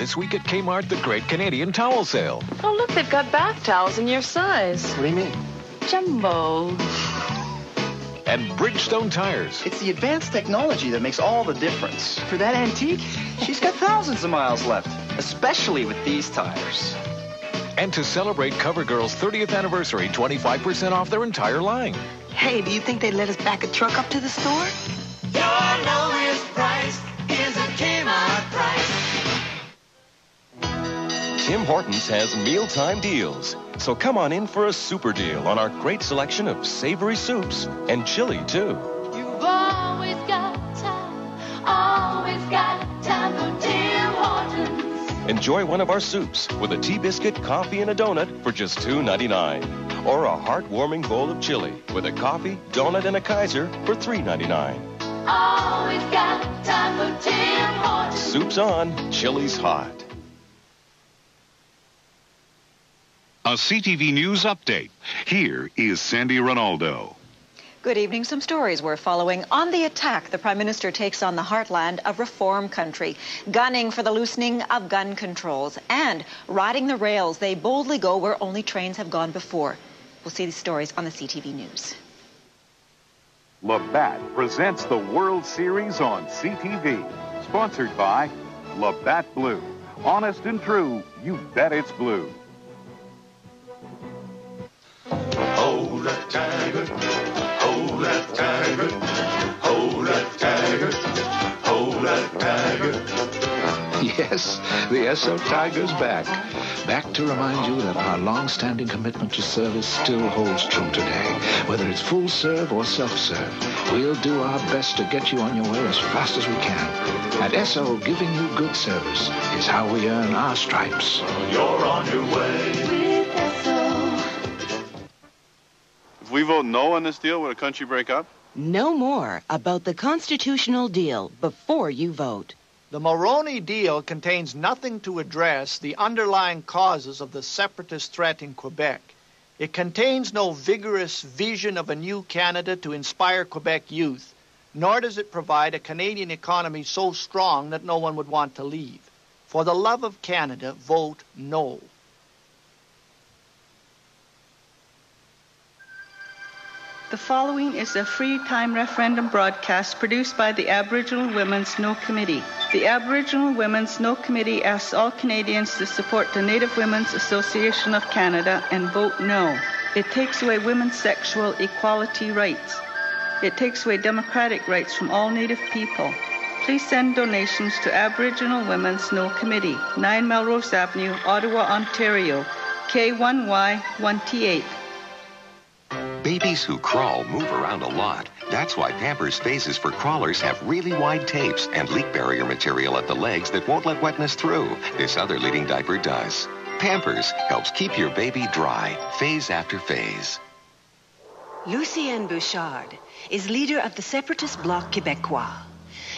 this week at Kmart, the Great Canadian Towel Sale. Oh, look, they've got bath towels in your size. What do you mean? Jumbo. And Bridgestone tires. It's the advanced technology that makes all the difference. For that antique, she's got thousands of miles left, especially with these tires. And to celebrate CoverGirl's 30th anniversary, 25% off their entire line. Hey, do you think they'd let us back a truck up to the store? Your lowest price is a Kmart price. Tim Hortons has mealtime deals. So come on in for a super deal on our great selection of savory soups and chili, too. You've always got time for Tim Hortons. Enjoy one of our soups with a tea biscuit, coffee, and a donut for just $2.99. Or a heartwarming bowl of chili with a coffee, donut, and a Kaiser for $3.99. Always got time for Tim Hortons. Soup's on, chili's hot. A CTV News update. Here is Sandy Ronaldo. Good evening. Some stories we're following. On the attack, the Prime Minister takes on the heartland of reform country, gunning for the loosening of gun controls and riding the rails. They boldly go where only trains have gone before. We'll see these stories on the CTV News. Labatt presents the World Series on CTV. Sponsored by Labatt Blue. Honest and true, you bet it's blue. Hold that tiger, hold that tiger, hold that tiger, hold that tiger. Yes, the Esso Tiger's back. Back to remind you that our long-standing commitment to service still holds true today. Whether it's full serve or self-serve, we'll do our best to get you on your way as fast as we can. At Esso, giving you good service is how we earn our stripes. You're on your way. If we vote no on this deal, will the country break up? Know more about the constitutional deal before you vote. The Mulroney deal contains nothing to address the underlying causes of the separatist threat in Quebec. It contains no vigorous vision of a new Canada to inspire Quebec youth, nor does it provide a Canadian economy so strong that no one would want to leave. For the love of Canada, vote no. The following is a free time referendum broadcast produced by the Aboriginal Women's No Committee. The Aboriginal Women's No Committee asks all Canadians to support the Native Women's Association of Canada and vote no. It takes away women's sexual equality rights. It takes away democratic rights from all Native people. Please send donations to Aboriginal Women's No Committee, 9 Melrose Avenue, Ottawa, Ontario, K1Y1T8. Babies who crawl move around a lot. That's why Pampers phases for crawlers have really wide tapes and leak barrier material at the legs that won't let wetness through. This other leading diaper does. Pampers helps keep your baby dry, phase after phase. Lucien Bouchard is leader of the separatist Bloc Québécois.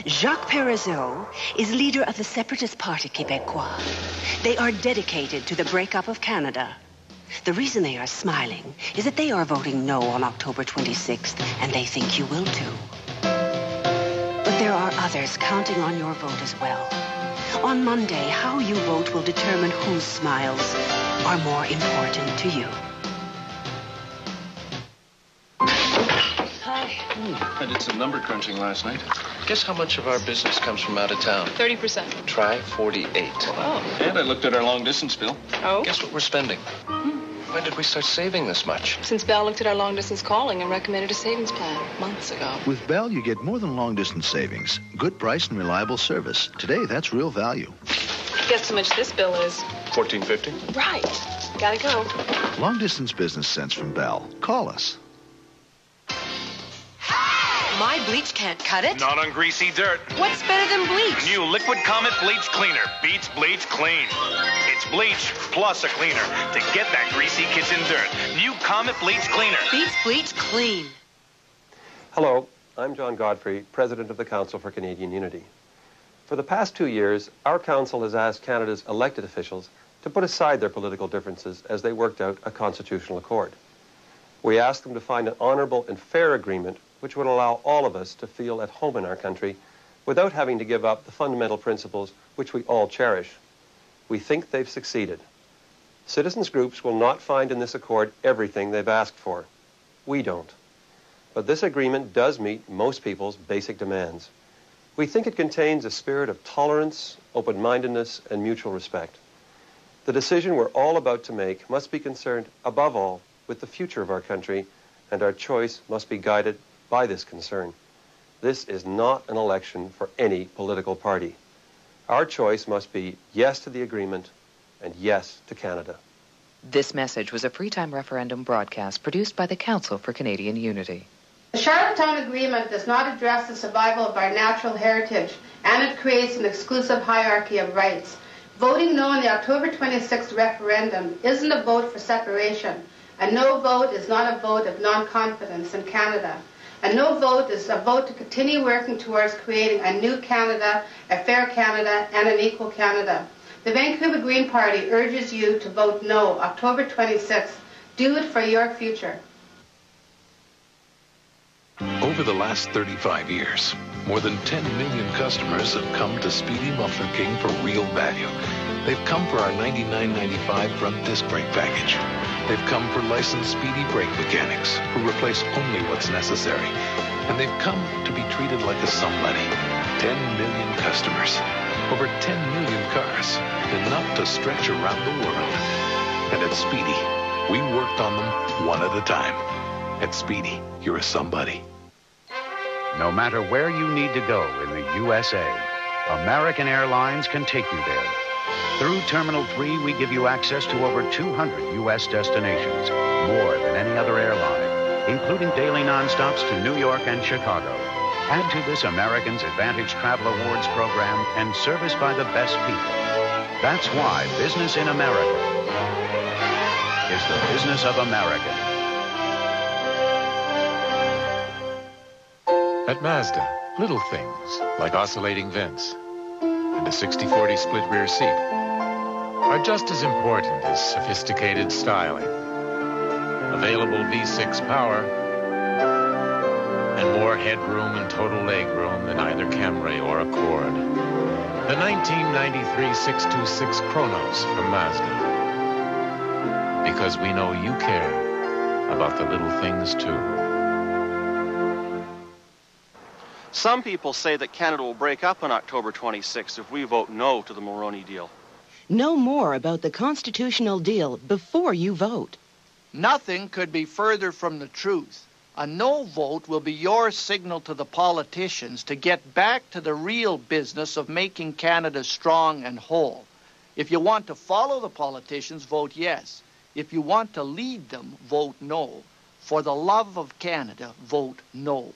Jacques Parizeau is leader of the separatist Parti Québécois. They are dedicated to the breakup of Canada. The reason they are smiling is that they are voting no on October 26th, and they think you will too. But there are others counting on your vote as well. On Monday, how you vote will determine whose smiles are more important to you. Hi. I did some number crunching last night. Guess how much of our business comes from out of town? 30%. Try 48. Oh. And I looked at our long-distance bill. Oh? Guess what we're spending? When did we start saving this much? Since Bell looked at our long-distance calling and recommended a savings plan months ago. With Bell, you get more than long-distance savings. Good price and reliable service. Today, that's real value. Guess how much this bill is? $14.50. Right. Gotta go. Long-distance business sense from Bell. Call us. My bleach can't cut it? Not on greasy dirt. What's better than bleach? New Liquid Comet Bleach Cleaner. Beats bleach clean. It's bleach plus a cleaner to get that greasy kitchen dirt. New Comet Bleach Cleaner. Beats bleach clean. Hello, I'm John Godfrey, President of the Council for Canadian Unity. For the past 2 years, our council has asked Canada's elected officials to put aside their political differences as they worked out a constitutional accord. We asked them to find an honorable and fair agreement which would allow all of us to feel at home in our country without having to give up the fundamental principles which we all cherish. we think they've succeeded. Citizens groups will not find in this accord everything they've asked for. We don't. But this agreement does meet most people's basic demands. We think it contains a spirit of tolerance, open-mindedness, and mutual respect. The decision we're all about to make must be concerned, above all, with the future of our country, and our choice must be guided by this concern. This is not an election for any political party. Our choice must be yes to the agreement and yes to Canada. This message was a Freetime Referendum broadcast produced by the Council for Canadian Unity. The Charlottetown Agreement does not address the survival of our natural heritage, and it creates an exclusive hierarchy of rights. Voting no in the October 26th referendum isn't a vote for separation. A no vote is not a vote of non-confidence in Canada. A no vote is a vote to continue working towards creating a new Canada, a fair Canada, and an equal Canada. The Vancouver Green Party urges you to vote no, October 26th. Do it for your future. Over the last 35 years, more than 10 million customers have come to Speedy Muffler King for real value. They've come for our $99.95 front disc brake package. They've come for licensed Speedy brake mechanics who replace only what's necessary. And they've come to be treated like a somebody. 10 million customers. Over 10 million cars, enough to stretch around the world. And at Speedy, we worked on them one at a time. At Speedy, you're a somebody. No matter where you need to go in the USA, American Airlines can take you there. Through Terminal 3, we give you access to over 200 U.S. destinations, more than any other airline, including daily nonstops to New York and Chicago. Add to this Americans Advantage Travel Awards program and service by the best people. That's why business in America is the business of America. At Mazda, little things like oscillating vents and a 60-40 split rear seat are just as important as sophisticated styling, available V6 power, and more headroom and total legroom than either Camry or Accord. The 1993 626 Kronos from Mazda. Because we know you care about the little things too. Some people say that Canada will break up on October 26th if we vote no to the Mulroney deal. Know more about the constitutional deal before you vote. Nothing could be further from the truth. A no vote will be your signal to the politicians to get back to the real business of making Canada strong and whole. If you want to follow the politicians, vote yes. If you want to lead them, vote no. For the love of Canada, vote no.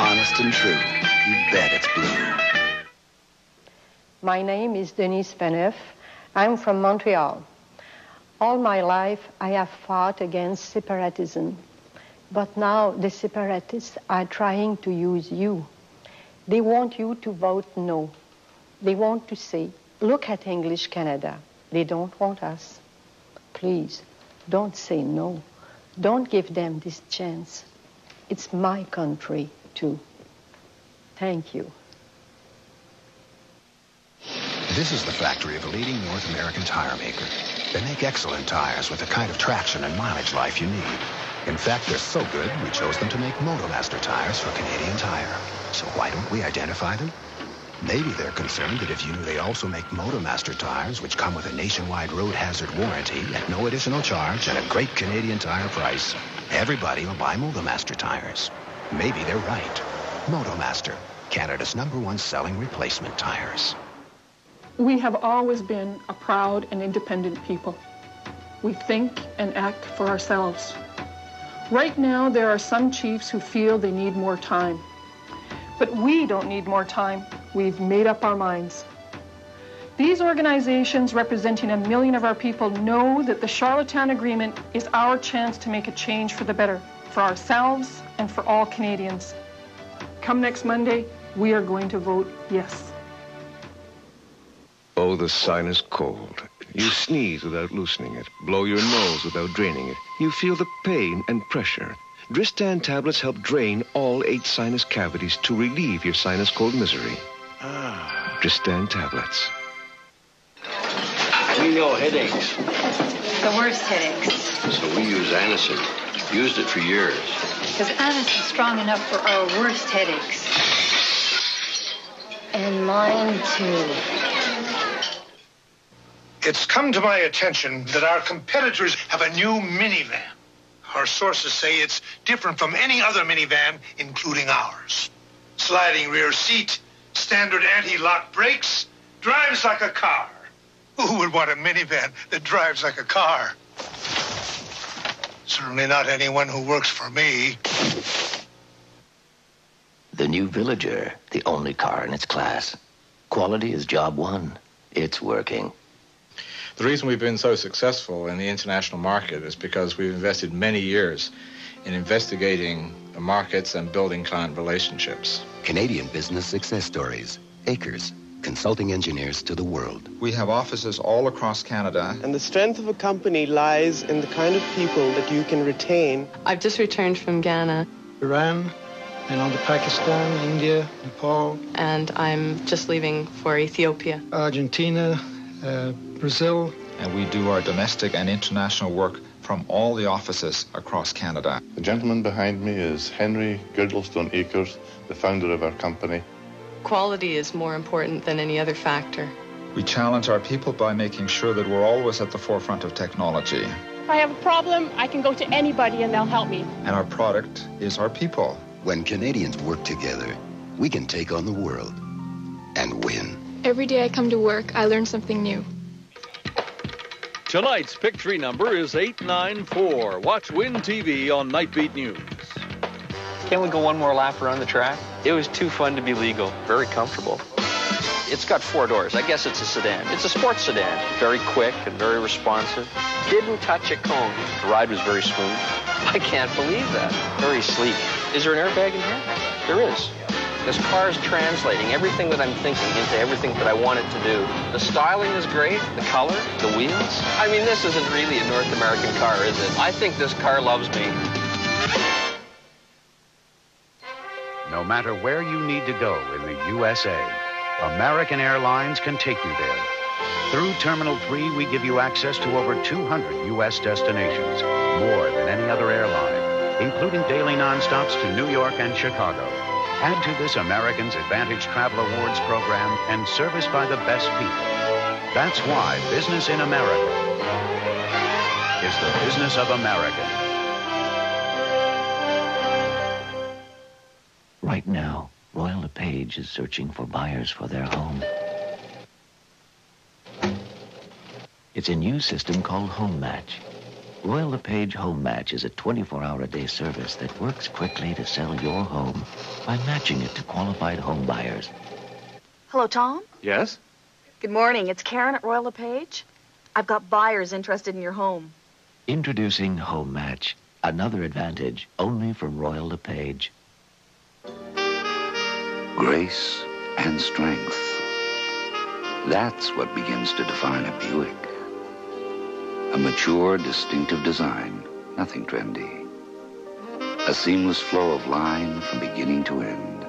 Honest and true. You bet it's blue. My name is Denise Benef. I'm from Montreal. All my life, I have fought against separatism. But now the separatists are trying to use you. They want you to vote no. They want to say, look at English Canada. They don't want us. Please, don't say no. Don't give them this chance. It's my country, too. Thank you. This is the factory of a leading North American tire maker. They make excellent tires with the kind of traction and mileage life you need. In fact, they're so good, we chose them to make Motomaster tires for Canadian Tire. So why don't we identify them? Maybe they're concerned that if you knew they also make Motomaster tires, which come with a nationwide road hazard warranty at no additional charge and a great Canadian Tire price, everybody will buy Motomaster tires. Maybe they're right. Motomaster, Canada's #1 selling replacement tires. We have always been a proud and independent people. We think and act for ourselves. Right now, there are some chiefs who feel they need more time. But we don't need more time. We've made up our minds. These organizations representing 1 million of our people know that the Charlottetown Agreement is our chance to make a change for the better, for ourselves and for all Canadians. Come next Monday, we are going to vote yes. Oh, the sinus cold. You sneeze without loosening it, blow your nose without draining it. You feel the pain and pressure. Dristan tablets help drain all 8 sinus cavities to relieve your sinus cold misery. Ah. Dristan tablets. We know headaches. The worst headaches. So we use Anacin. Used it for years. Because Anacin's strong enough for our worst headaches. And mine, too. It's come to my attention that our competitors have a new minivan. Our sources say it's different from any other minivan, including ours. Sliding rear seat, standard anti-lock brakes, drives like a car. Who would want a minivan that drives like a car? Certainly not anyone who works for me. The new Villager, the only car in its class. Quality is job one. It's working. The reason we've been so successful in the international market is because we've invested many years in investigating the markets and building client relationships. Canadian business success stories. Acres. Consulting engineers to the world. We have offices all across Canada. And the strength of a company lies in the kind of people that you can retain. I've just returned from Ghana. Iran, and on to Pakistan, India, Nepal. And I'm just leaving for Ethiopia. Argentina, Brazil. And we do our domestic and international work from all the offices across Canada. The gentleman behind me is Henry Girdlestone Acres, the founder of our company. Quality is more important than any other factor. We challenge our people by making sure that we're always at the forefront of technology. If I have a problem, I can go to anybody and they'll help me. And our product is our people. When Canadians work together, we can take on the world and win. Every day I come to work, I learn something new. Tonight's pick three number is 894. Watch Win TV on Nightbeat News. Can't we go one more lap around the track? It was too fun to be legal. Very comfortable. It's got 4 doors. I guess it's a sedan. It's a sports sedan. Very quick and very responsive. Didn't touch a cone. The ride was very smooth. I can't believe that. Very sleek. Is there an airbag in here? There is. This car is translating everything that I'm thinking into everything that I want it to do. The styling is great. The color, the wheels. I mean, this isn't really a North American car, is it? I think this car loves me. No matter where you need to go in the USA, American Airlines can take you there. Through Terminal 3, we give you access to over 200 U.S. destinations, more than any other airline, including daily nonstops to New York and Chicago. Add to this American's Advantage Travel Awards program and service by the best people. That's why business in America is the business of America. Right now, Royal LePage is searching for buyers for their home. It's a new system called Home Match. Royal LePage Home Match is a 24-hour-a-day service that works quickly to sell your home by matching it to qualified home buyers. Hello, Tom? Yes? Good morning. It's Karen at Royal LePage. I've got buyers interested in your home. Introducing Home Match, another advantage only from Royal LePage. Grace and strength. That's what begins to define a Buick. A mature, distinctive design, nothing trendy. A seamless flow of line from beginning to end.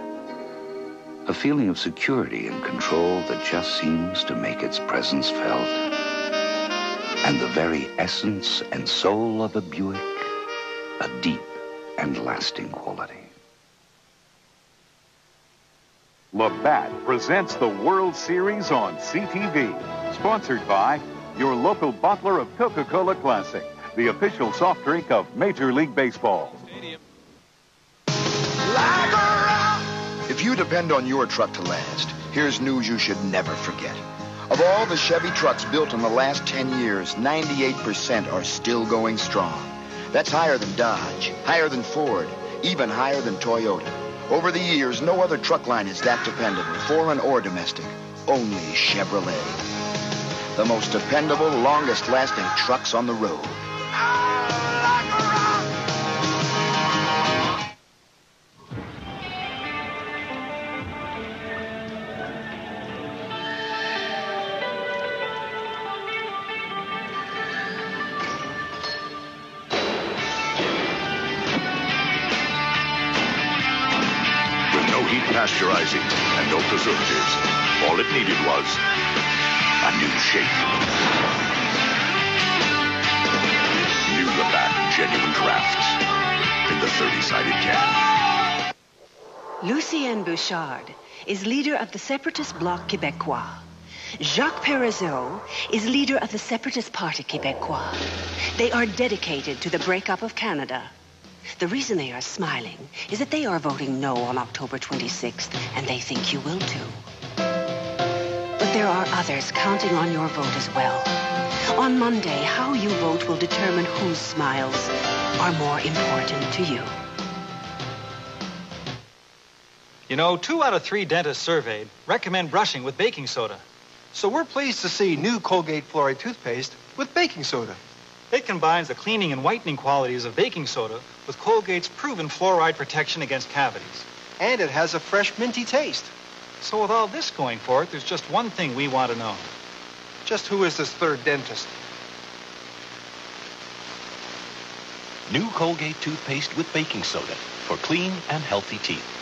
A feeling of security and control that just seems to make its presence felt. And the very essence and soul of a Buick, a deep and lasting quality. Labatt presents the World Series on CTV. Sponsored by your local bottler of Coca-Cola Classic, the official soft drink of Major League Baseball. If you depend on your truck to last, here's news you should never forget. Of all the Chevy trucks built in the last 10 years, 98% are still going strong. That's higher than Dodge, higher than Ford, even higher than Toyota. Over the years, no other truck line is that dependable, foreign or domestic. Only Chevrolet. The most dependable, longest-lasting trucks on the road. Pasteurizing and no preservatives. All it needed was a new shape. New Labatt Genuine Drafts in the 30-sided can. Lucien Bouchard is leader of the separatist Bloc Québécois. Jacques Parizeau is leader of the separatist Parti Québécois. They are dedicated to the breakup of Canada. The reason they are smiling is that they are voting no on October 26th, and they think you will too. But there are others counting on your vote as well. On Monday, how you vote will determine whose smiles are more important to you. You know, 2 out of 3 dentists surveyed recommend brushing with baking soda. So we're pleased to see new Colgate Fluoride toothpaste with baking soda. It combines the cleaning and whitening qualities of baking soda with Colgate's proven fluoride protection against cavities. And it has a fresh, minty taste. So with all this going for it, there's just one thing we want to know. Just who is this third dentist? New Colgate toothpaste with baking soda for clean and healthy teeth.